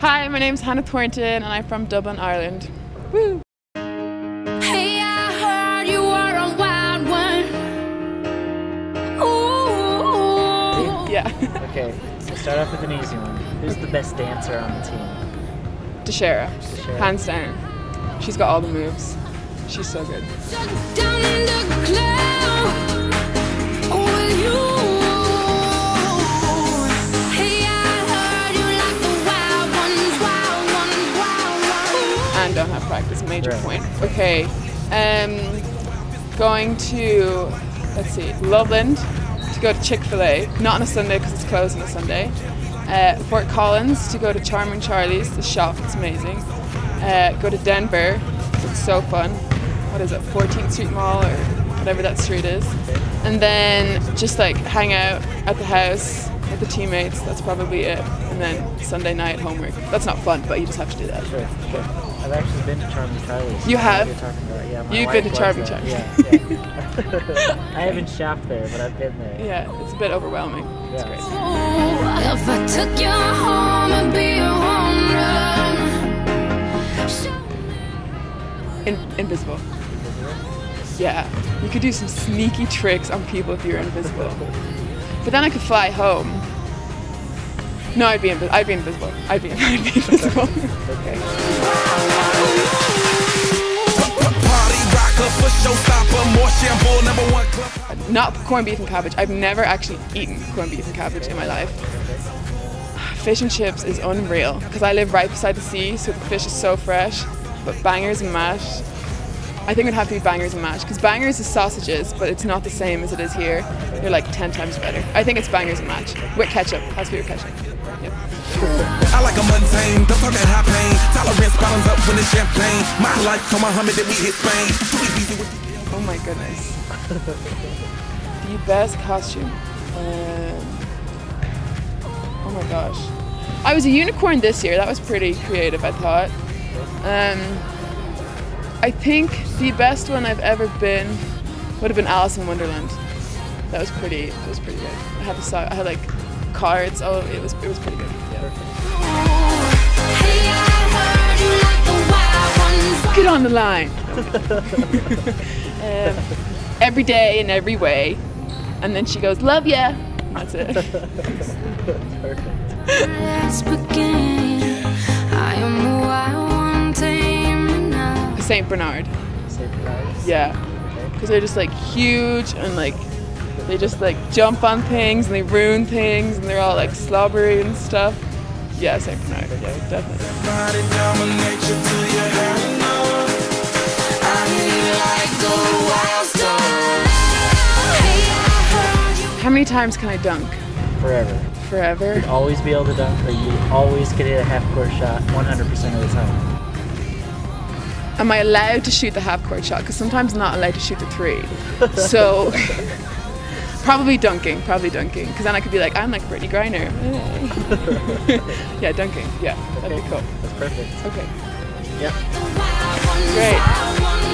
Hi, my name's Hannah Thornton and I'm from Dublin, Ireland. Woo! Hey, I heard you are a wild one. Ooh. Yeah. Okay, we'll start off with an easy one. Who's the best dancer on the team? Deshera. Hands down. She's got all the moves. She's so good. And don't have practice, major point. Okay, going to, let's see, Loveland to go to Chick-fil-A, not on a Sunday because it's closed on a Sunday. Fort Collins to go to Charming Charlie's, the shop, it's amazing. Go to Denver, it's so fun. What is it, 14th Street Mall or whatever that street is. And then just like hang out at the house with the teammates, that's probably it. And then Sunday night homework. That's not fun, but you just have to do that. Sure, sure. I've actually been to Charming Charlie's. You have? Yeah, you've been to Charming Charlie's. Yeah. I haven't shopped there, but I've been there. Yeah, it's a bit overwhelming. Yeah. It's great. Oh, if I took you home and be a home run. Invisible. Yeah, you could do some sneaky tricks on people if you're invisible. But then I could fly home. No, I'd be invisible. Okay. Not corned beef and cabbage. I've never actually eaten corned beef and cabbage in my life. Fish and chips is unreal because I live right beside the sea, so the fish is so fresh. But Bangers and Mash, I think it would have to be Bangers and Mash, because Bangers is sausages, but it's not the same as it is here. They're like 10 times better. I think it's Bangers and Mash with ketchup. Has to be with ketchup. Yep. I like a mundane, don't talk that high pain. Tolerance bottoms up when it's champagne. My life come Muhammad that we hit Spain. Oh my goodness. The best costume. Oh my gosh. I was a unicorn this year. That was pretty creative, I thought. I think the best one I've ever been would have been Alice in Wonderland. That was pretty good. I had like cards. Oh, it was pretty good. Yeah. Get on the line. Every day in every way, and then she goes, "Love ya." And that's it. That's perfect. Saint Bernard. Saint Bernard? Yeah. Because they're just like huge and like they just like jump on things and they ruin things and they're all like slobbery and stuff. Yeah, Saint Bernard. Yeah, definitely. How many times can I dunk? Forever? You'd always be able to dunk, but you always get hit a half-court shot 100% of the time. Am I allowed to shoot the half-court shot? Because sometimes I'm not allowed to shoot the three. So, probably dunking. Because then I could be like, I'm like Brittney Griner. Yeah, dunking. Yeah, okay. That'd be cool. That's perfect. Okay. Yeah. Great.